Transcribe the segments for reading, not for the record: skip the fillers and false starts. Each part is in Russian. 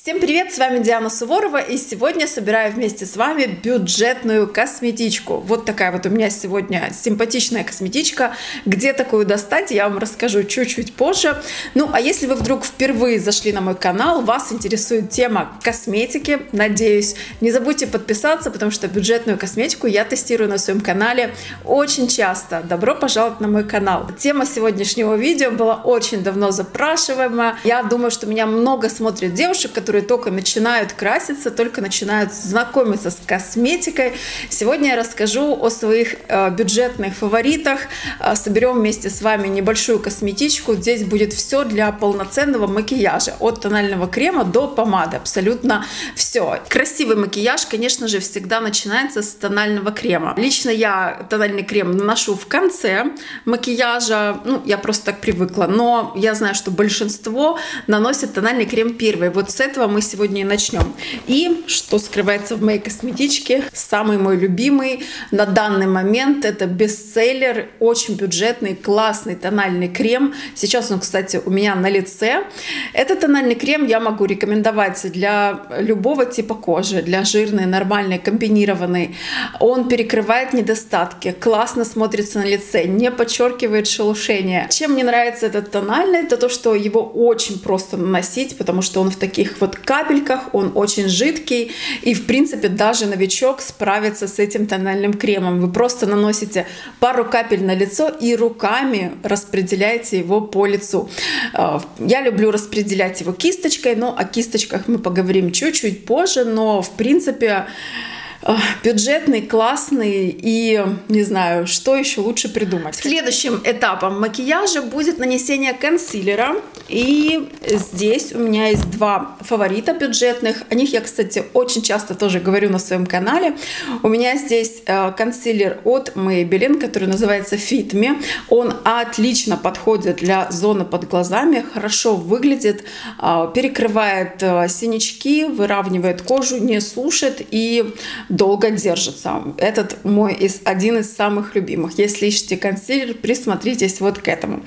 Всем привет, с вами Диана Суворова, и сегодня собираю вместе с вами бюджетную косметичку. Вот такая вот у меня сегодня симпатичная косметичка. Где такую достать, я вам расскажу чуть-чуть позже. Ну, а если вы вдруг впервые зашли на мой канал, вас интересует тема косметики, надеюсь, не забудьте подписаться, потому что бюджетную косметику я тестирую на своем канале очень часто. Добро пожаловать на мой канал. Тема сегодняшнего видео была очень давно запрашиваемая. Я думаю, что меня много смотрят девушек, которые только начинают краситься, только начинают знакомиться с косметикой. Сегодня я расскажу о своих бюджетных фаворитах. Соберем вместе с вами небольшую косметичку. Здесь будет все для полноценного макияжа. От тонального крема до помады. Абсолютно все. Красивый макияж, конечно же, всегда начинается с тонального крема. Лично я тональный крем наношу в конце макияжа. Ну, я просто так привыкла. Но я знаю, что большинство наносит тональный крем первый. Вот с этого мы сегодня и начнем. И что скрывается в моей косметичке? Самый мой любимый на данный момент — это бестселлер, очень бюджетный, классный тональный крем. Сейчас он, кстати, у меня на лице. Этот тональный крем я могу рекомендовать для любого типа кожи, для жирной, нормальной, комбинированной. Он перекрывает недостатки, классно смотрится на лице, не подчеркивает шелушение. Чем мне нравится этот тональный, это то, что его очень просто наносить, потому что он в таких вот капельках, он очень жидкий, и в принципе даже новичок справится с этим тональным кремом. Вы просто наносите пару капель на лицо и руками распределяете его по лицу. Я люблю распределять его кисточкой, но о кисточках мы поговорим чуть-чуть позже, но в принципе бюджетный, классный, и не знаю, что еще лучше придумать. Следующим этапом макияжа будет нанесение консилера. И здесь у меня есть два фаворита бюджетных. О них я, кстати, очень часто тоже говорю на своем канале. У меня здесь консилер от Maybelline, который называется Fit Me. Он отлично подходит для зоны под глазами, хорошо выглядит, перекрывает синячки, выравнивает кожу, не сушит и долго держится. Этот мой один из самых любимых. Если ищете консилер, присмотритесь вот к этому.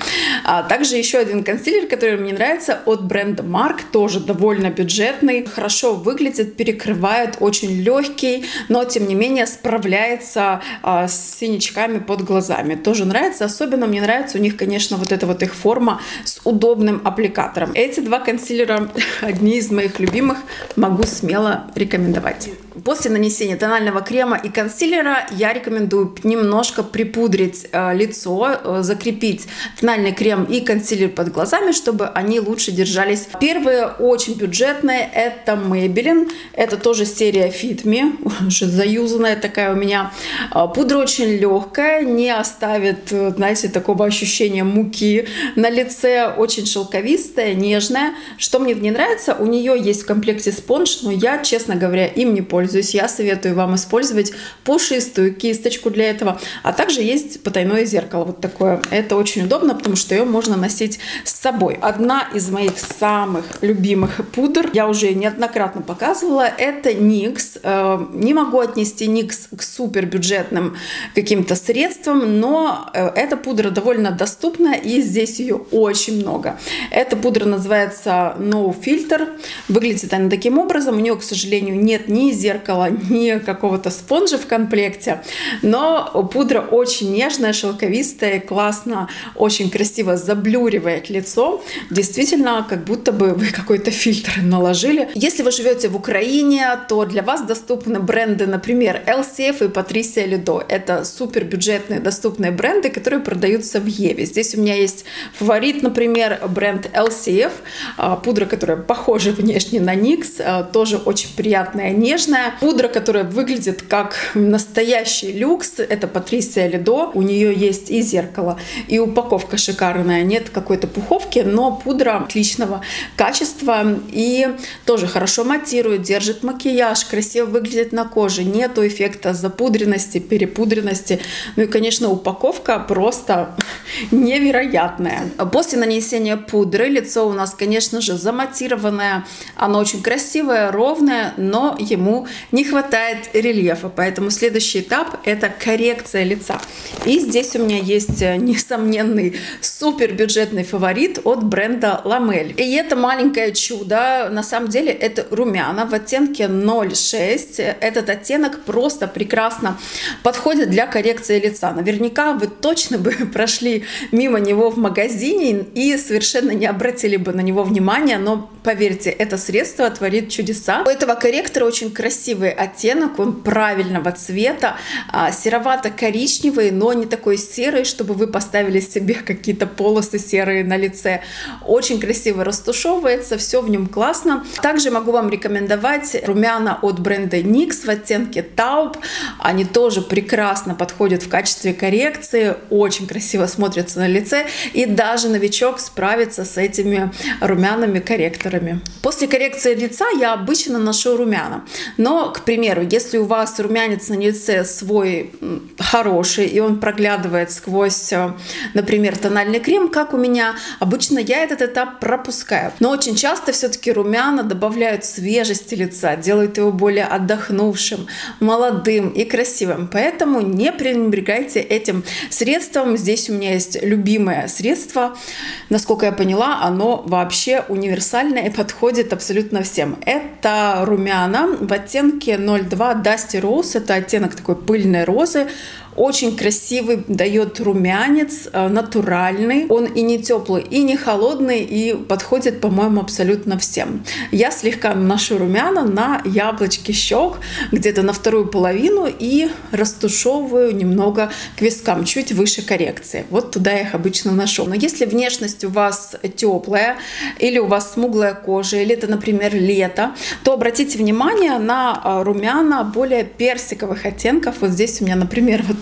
Также еще один консилер, который мне нравится, от бренда Mark, тоже довольно бюджетный, хорошо выглядит, перекрывает, очень легкий, но тем не менее справляется с синячками под глазами. Тоже нравится. Особенно мне нравится у них, конечно, вот эта вот их форма с удобным аппликатором. Эти два консилера одни из моих любимых, могу смело рекомендовать. После нанесения тонального крема и консилера я рекомендую немножко припудрить лицо, закрепить тональный крем и консилер под глазами, чтобы они лучше держались. Первые очень бюджетные — это Maybelline. Это тоже серия Fit Me, уже заюзанная такая у меня. Пудра очень легкая, не оставит, знаете, такого ощущения муки на лице. Очень шелковистая, нежная. Что мне в ней нравится, у нее есть в комплекте спонж, но я, честно говоря, им не пользуюсь. Я советую вам использовать пушистую кисточку для этого. А также есть потайное зеркало вот такое. Это очень удобно, потому что ее можно носить с собой. Одна из моих самых любимых пудр, я уже неоднократно показывала, это NYX. Не могу отнести NYX к супер бюджетным каким-то средствам, но эта пудра довольно доступна, и здесь ее очень много. Эта пудра называется No Filter. Выглядит она таким образом. У нее, к сожалению, нет ни зеркала, ни какого-то спонжа в комплекте, но пудра очень нежная, шелковистая, классно, очень красиво заблюривает лицо, действительно, как будто бы вы какой-то фильтр наложили. Если вы живете в Украине, то для вас доступны бренды, например, LCF и Patricia Lido. Это супер бюджетные доступные бренды, которые продаются в Еве. Здесь у меня есть фаворит, например, бренд LCF, пудра, которая похожа внешне на NYX, тоже очень приятная, нежная. Пудра, которая выглядит как настоящий люкс, это Patricia Lido. У нее есть и зеркало, и упаковка шикарная, нет какой-то пуховки, но пудра отличного качества и тоже хорошо матирует, держит макияж, красиво выглядит на коже, нету эффекта запудренности, перепудренности. Ну и, конечно, упаковка просто невероятная. После нанесения пудры лицо у нас, конечно же, заматированное, оно очень красивое, ровное, но ему не хватает рельефа, поэтому следующий этап — это коррекция лица. И здесь у меня есть несомненный супер бюджетный фаворит от бренда LAMEL. И это маленькое чудо, на самом деле это румяна в оттенке 06. Этот оттенок просто прекрасно подходит для коррекции лица. Наверняка вы точно бы прошли мимо него в магазине и совершенно не обратили бы на него внимания, но поверьте, это средство творит чудеса. У этого корректора очень красивый оттенок, он правильного цвета, серовато-коричневый, но не такой серый, чтобы вы поставили себе какие-то полосы серые на лице. Очень красиво растушевывается, все в нем классно. Также могу вам рекомендовать румяна от бренда NYX в оттенке Taupe. Они тоже прекрасно подходят в качестве коррекции, очень красиво смотрятся на лице, и даже новичок справится с этими румянами корректорами. После коррекции лица я обычно наношу румяна, но, к примеру, если у вас румянец на лице свой хороший и он проглядывает сквозь, например, тональный крем, как у меня, обычно я этот этап пропускаю. Но очень часто все-таки румяна добавляют свежести лица, делают его более отдохнувшим, молодым и красивым, поэтому не пренебрегайте этим средством. Здесь у меня есть любимое средство, насколько я поняла, оно вообще универсальное и подходит абсолютно всем. Это румяна в оттенке 02 Dusty Rose, это оттенок такой пыльной розы. Очень красивый, дает румянец, натуральный. Он и не теплый, и не холодный, и подходит, по-моему, абсолютно всем. Я слегка наношу румяна на яблочки щек, где-то на вторую половину, и растушевываю немного к вискам, чуть выше коррекции. Вот туда я их обычно наношу. Но если внешность у вас теплая, или у вас смуглая кожа, или это, например, лето, то обратите внимание на румяна более персиковых оттенков. Вот здесь у меня, например, вот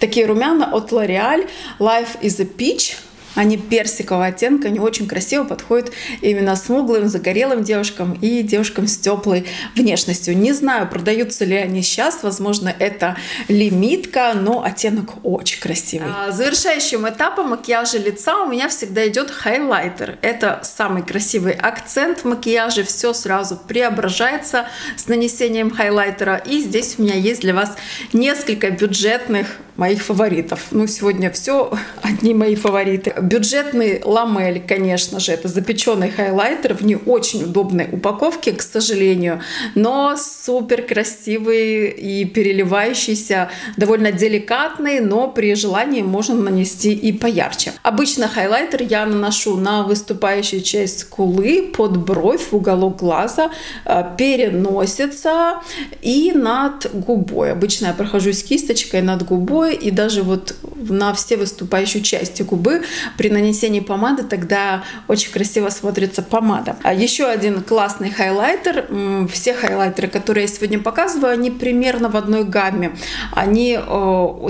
такие румяна от L'Oreal Life is a Pitch. Они персикового оттенка, они очень красиво подходят именно смуглым, загорелым девушкам и девушкам с теплой внешностью. Не знаю, продаются ли они сейчас, возможно, это лимитка, но оттенок очень красивый. Завершающим этапом макияжа лица у меня всегда идет хайлайтер. Это самый красивый акцент в макияже, все сразу преображается с нанесением хайлайтера. И здесь у меня есть для вас несколько бюджетных моих фаворитов. Ну, сегодня все одни мои фавориты. Бюджетный LAMEL, конечно же, это запеченный хайлайтер в не очень удобной упаковке, к сожалению, но супер красивый и переливающийся, довольно деликатный, но при желании можно нанести и поярче. Обычно хайлайтер я наношу на выступающую часть скулы, под бровь, в уголок глаза, переносица и над губой. Обычно я прохожусь кисточкой над губой, и даже вот на все выступающие части губы. При нанесении помады тогда очень красиво смотрится помада. А еще один классный хайлайтер. Все хайлайтеры, которые я сегодня показываю, они примерно в одной гамме. Они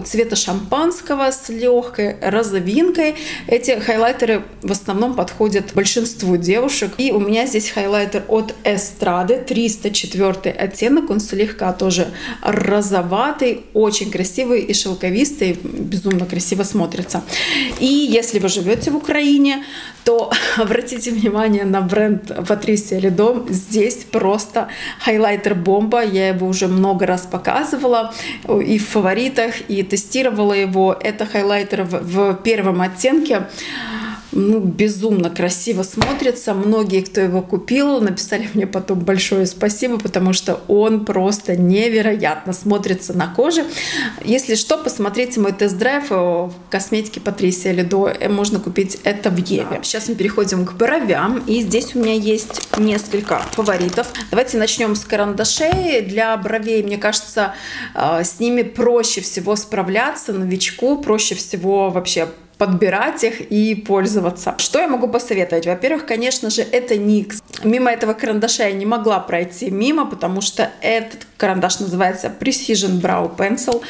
цвета шампанского с легкой розовинкой. Эти хайлайтеры в основном подходят большинству девушек. И у меня здесь хайлайтер от Estrada, 304 оттенок. Он слегка тоже розоватый, очень красивый и шелковый. Безумно красиво смотрится. И если вы живете в Украине, то обратите внимание на бренд Patricia Lido. Здесь просто хайлайтер-бомба. Я его уже много раз показывала и в фаворитах, и тестировала его. Это хайлайтер в первом оттенке. Ну, безумно красиво смотрится. Многие, кто его купил, написали мне потом большое спасибо, потому что он просто невероятно смотрится на коже. Если что, посмотрите мой тест-драйв косметики Patricia Lido. Можно купить это в Еве. Сейчас мы переходим к бровям. И здесь у меня есть несколько фаворитов. Давайте начнем с карандашей. Для бровей, мне кажется, с ними проще всего справляться. Новичку проще всего вообще подбирать их и пользоваться. Что я могу посоветовать? Во-первых, конечно же, это NYX. Мимо этого карандаша я не могла пройти мимо, потому что этот карандаш называется Precision Brow Pencil.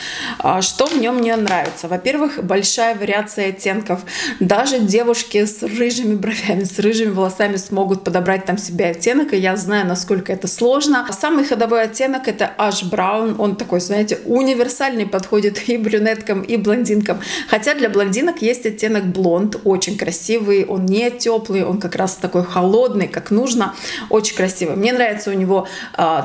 Что в нем мне нравится? Во-первых, большая вариация оттенков. Даже девушки с рыжими бровями, с рыжими волосами смогут подобрать там себе оттенок, и я знаю, насколько это сложно. Самый ходовой оттенок — это Ash Brown. Он такой, знаете, универсальный, подходит и брюнеткам, и блондинкам. Хотя для блондинок есть оттенок Blonde, очень красивый, он не теплый, он как раз такой холодный, как нужно, очень красивый. Мне нравится у него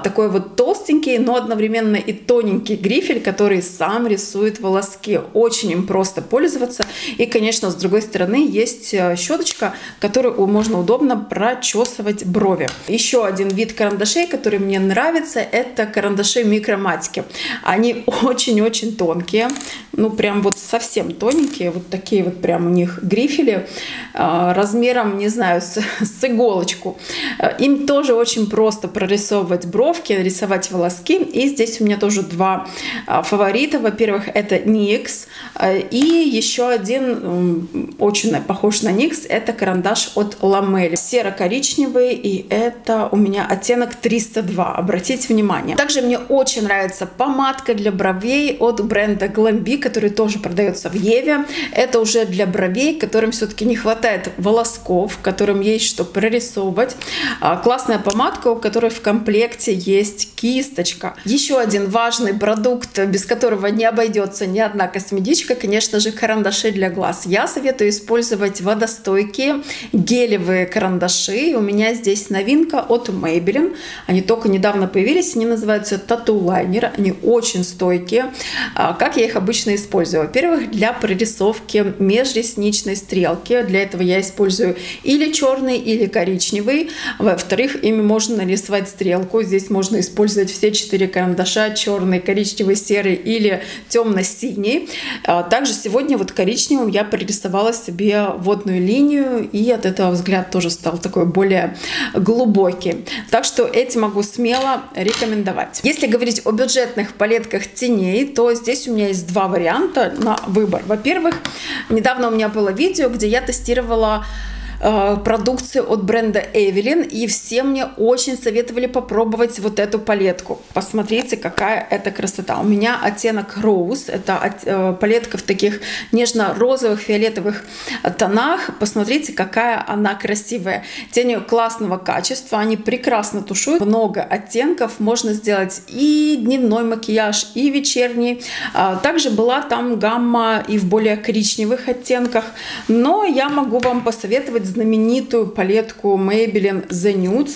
такой вот толстенький тоненький, но одновременно и тоненький грифель, который сам рисует волоски. Очень им просто пользоваться. И, конечно, с другой стороны есть щеточка, которую можно удобно прочесывать брови. Еще один вид карандашей, который мне нравится, это карандаши микроматики. Они очень-очень тонкие, ну прям вот совсем тоненькие, вот такие вот прям у них грифели, размером, не знаю, с иголочку. Им тоже очень просто прорисовывать бровки, рисовать волоски. И здесь у меня тоже два фаворита. Во-первых, это NYX, и еще один очень похож на NYX, это карандаш от LAMEL, серо-коричневый, и это у меня оттенок 302, обратите внимание. Также мне очень нравится помадка для бровей от бренда Glamby, который тоже продается в Еве. Это уже для бровей, которым все-таки не хватает волосков, которым есть что прорисовывать. Классная помадка, у которой в комплекте есть кисточка. Еще один важный продукт, без которого не обойдется ни одна косметичка, конечно же, карандаши для глаз. Я советую использовать водостойкие гелевые карандаши. У меня здесь новинка от Maybelline. Они только недавно появились, они называются Tattoo Liner. Они очень стойкие. Как я их обычно использую? Во-первых, для прорисовки межресничной стрелки. Для этого я использую или черный, или коричневый. Во-вторых, ими можно нарисовать стрелку. Здесь можно использовать все 4 карандаша: черный, коричневый, серый или темно-синий. Также сегодня вот коричневым я прорисовала себе водную линию, и от этого взгляд тоже стал такой более глубокий. Так что эти могу смело рекомендовать. Если говорить о бюджетных палетках теней, то здесь у меня есть два варианта на выбор. Во-первых, недавно у меня было видео, где я тестировала продукцию от бренда Eveline, и все мне очень советовали попробовать вот эту палетку. Посмотрите, какая это красота. У меня оттенок Rose, это палетка в таких нежно-розовых, фиолетовых тонах. Посмотрите, какая она красивая. Тени классного качества, они прекрасно тушуют. Много оттенков, можно сделать и дневной макияж, и вечерний. Также была там гамма и в более коричневых оттенках, но я могу вам посоветовать знаменитую палетку Maybelline The Nudes,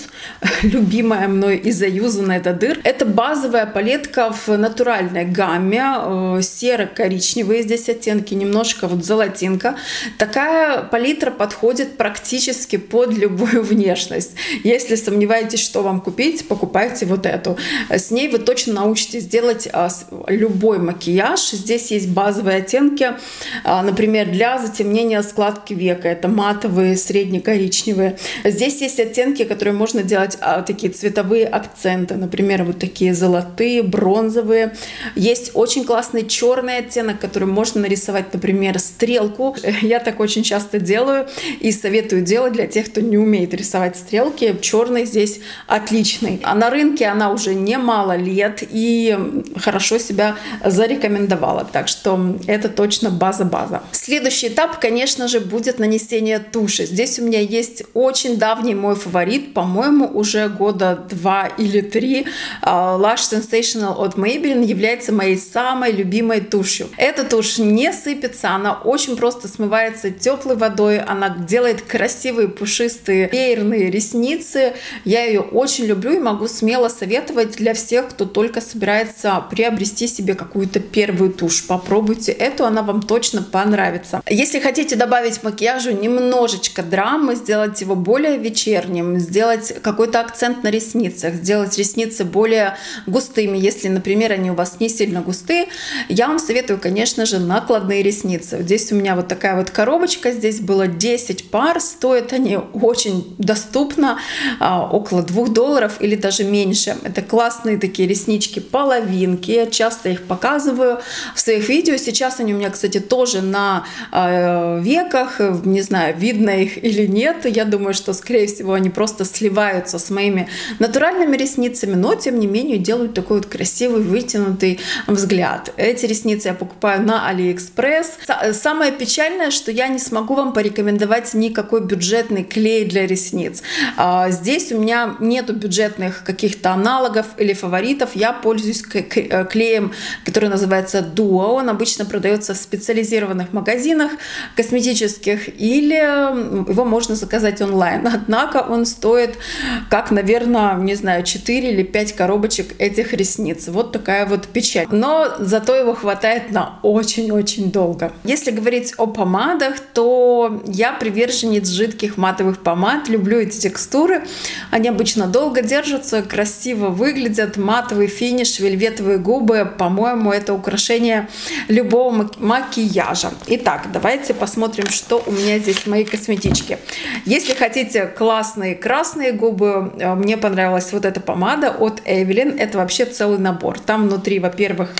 любимая мной и заюзанная до дыр. Это базовая палетка в натуральной гамме, серо-коричневые здесь оттенки, немножко вот золотинка. Такая палитра подходит практически под любую внешность. Если сомневаетесь, что вам купить, покупайте вот эту. С ней вы точно научитесь делать любой макияж. Здесь есть базовые оттенки, например, для затемнения складки века. Это матовые, средне-коричневые. Здесь есть оттенки, которые можно делать такие цветовые акценты, например, вот такие золотые, бронзовые. Есть очень классный черный оттенок, который можно нарисовать, например, стрелку. Я так очень часто делаю и советую делать для тех, кто не умеет рисовать стрелки. Черный здесь отличный. А на рынке она уже немало лет и хорошо себя зарекомендовала. Так что это точно база-база. Следующий этап, конечно же, будет нанесение туши. Здесь у меня есть очень давний мой фаворит, по-моему, уже года 2 или 3. Lush Sensational от Maybelline является моей самой любимой тушью. Эта тушь не сыпется, она очень просто смывается теплой водой, она делает красивые пушистые веерные ресницы. Я ее очень люблю и могу смело советовать для всех, кто только собирается приобрести себе какую-то первую тушь. Попробуйте эту, она вам точно понравится. Если хотите добавить макияжу немножечко драмы, сделать его более вечерним, сделать какой-то акцент на ресницах, сделать ресницы более густыми, если, например, они у вас не сильно густые, я вам советую, конечно же, накладные ресницы. Здесь у меня вот такая вот коробочка, здесь было 10 пар, стоят они очень доступно, около $2 или даже меньше. Это классные такие реснички-половинки, я часто их показываю в своих видео. Сейчас они у меня, кстати, тоже на веках, не знаю, видно их или нет. Я думаю, что, скорее всего, они просто сливаются с моими натуральными ресницами, но, тем не менее, делают такой вот красивый, вытянутый взгляд. Эти ресницы я покупаю на Алиэкспресс. Самое печальное, что я не смогу вам порекомендовать никакой бюджетный клей для ресниц. Здесь у меня нету бюджетных каких-то аналогов или фаворитов. Я пользуюсь клеем, который называется Duo. Он обычно продается в специализированных магазинах косметических или его можно заказать онлайн. Однако он стоит как, наверное, не знаю, 4 или 5 коробочек этих ресниц. Вот такая вот печаль. Но зато его хватает на очень-очень долго. Если говорить о помадах, то я приверженец жидких матовых помад. Люблю эти текстуры. Они обычно долго держатся, красиво выглядят. Матовый финиш, вельветовые губы. По-моему, это украшение любого макияжа. Итак, давайте посмотрим, что у меня здесь в моей косметичке. Если хотите классные красные губы, мне понравилась вот эта помада от Eveline. Это вообще целый набор. Там внутри, во-первых,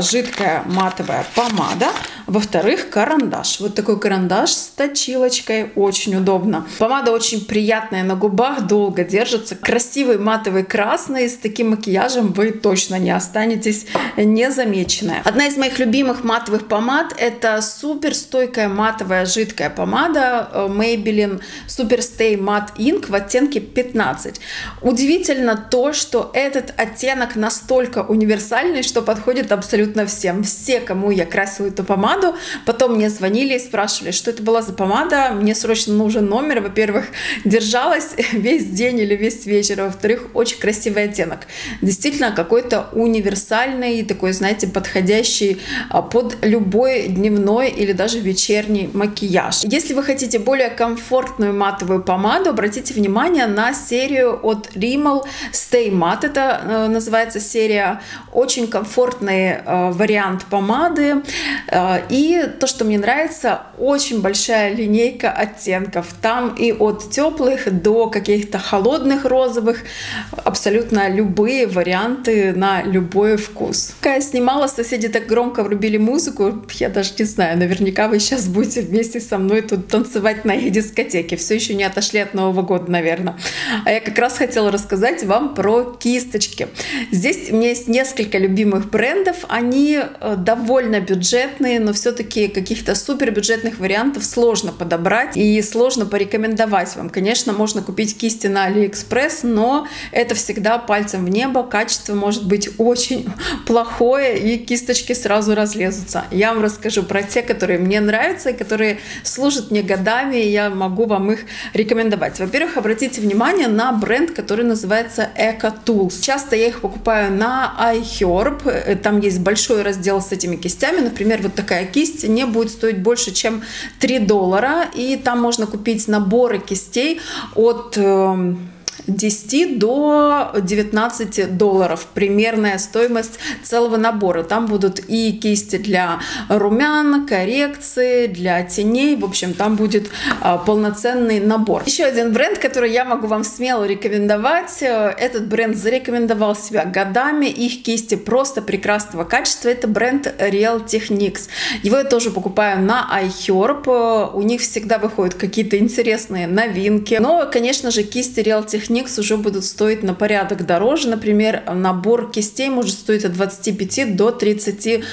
жидкая матовая помада, во-вторых, карандаш. Вот такой карандаш с точилочкой, очень удобно. Помада очень приятная на губах, долго держится. Красивый матовый красный, с таким макияжем вы точно не останетесь незамеченной. Одна из моих любимых матовых помад — это суперстойкая матовая жидкая помада Maybelline Super Stay Matte Ink в оттенке 15. Удивительно то, что этот оттенок настолько универсальный, что подходит абсолютно всем. Все, кому я красила эту помаду, потом мне звонили и спрашивали, что это была за помада, мне срочно нужен номер. Во-первых, держалась весь день или весь вечер, во-вторых, очень красивый оттенок, действительно какой-то универсальный, такой, знаете, подходящий под любой дневной или даже вечерний макияж. Если вы хотите более комфортную матовую помаду, обратите внимание на серию от Rimmel Stay Matte, это называется серия. Очень комфортный вариант помады. И то, что мне нравится, очень большая линейка оттенков. Там и от теплых до каких-то холодных розовых. Абсолютно любые варианты на любой вкус. Пока я снимала, соседи так громко врубили музыку. Я даже не знаю, наверняка вы сейчас будете вместе со мной тут танцевать на их дискотеке. Все еще не отошли от Нового года, наверное. А я как раз хотела рассказать вам про кисточки. Здесь у меня есть несколько любимых брендов. Они довольно бюджетные, но все-таки каких-то супер бюджетных вариантов сложно подобрать и сложно порекомендовать вам. Конечно, можно купить кисти на Алиэкспресс, но это всегда пальцем в небо, качество может быть очень плохое и кисточки сразу разлезутся. Я вам расскажу про те, которые мне нравятся и которые служат мне годами, и я могу вам их рекомендовать. Во-первых, обратите внимание на бренд, который называется Eco Tools. Часто я их покупаю на iHerb, там есть большой раздел с этими кистями. Например, вот такая кисть не будет стоить больше, чем $3, и там можно купить наборы кистей от $10 до $19, примерная стоимость целого набора. Там будут и кисти для румян, коррекции, для теней. В общем, там будет полноценный набор. Еще один бренд, который я могу вам смело рекомендовать. Этот бренд зарекомендовал себя годами. Их кисти просто прекрасного качества. Это бренд Real Techniques. Его я тоже покупаю на iHerb. У них всегда выходят какие-то интересные новинки. Но, конечно же, кисти Real Techniques уже будут стоить на порядок дороже. Например, набор кистей может стоить от $25 до $30.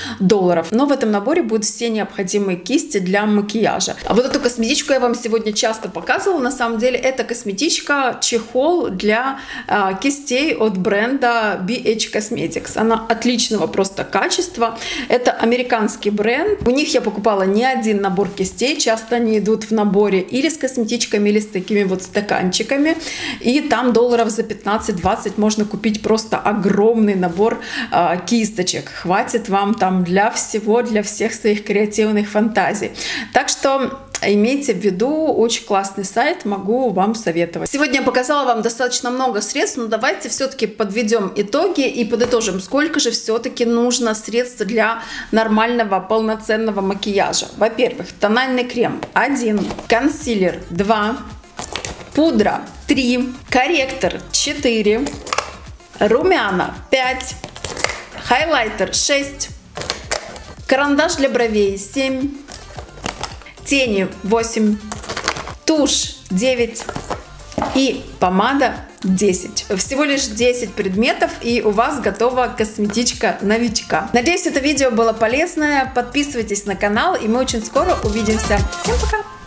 Но в этом наборе будут все необходимые кисти для макияжа. А вот эту косметичку я вам сегодня часто показывала. На самом деле, это косметичка, чехол для кистей от бренда BH Cosmetics. Она отличного просто качества. Это американский бренд. У них я покупала не один набор кистей. Часто они идут в наборе или с косметичками, или с такими вот стаканчиками. И там $15 за 15-20 можно купить просто огромный набор кисточек. Хватит вам там для всего, для всех своих креативных фантазий. Так что имейте в виду, очень классный сайт, могу вам советовать. Сегодня я показала вам достаточно много средств, но давайте все-таки подведем итоги и подытожим, сколько же все-таки нужно средств для нормального полноценного макияжа. Во-первых, тональный крем 1, консилер 2, пудра 3, корректор 4, румяна 5, хайлайтер 6, карандаш для бровей 7, тени 8, тушь 9 и помада 10. Всего лишь 10 предметов, и у вас готова косметичка новичка. Надеюсь, это видео было полезное. Подписывайтесь на канал, и мы очень скоро увидимся. Всем пока!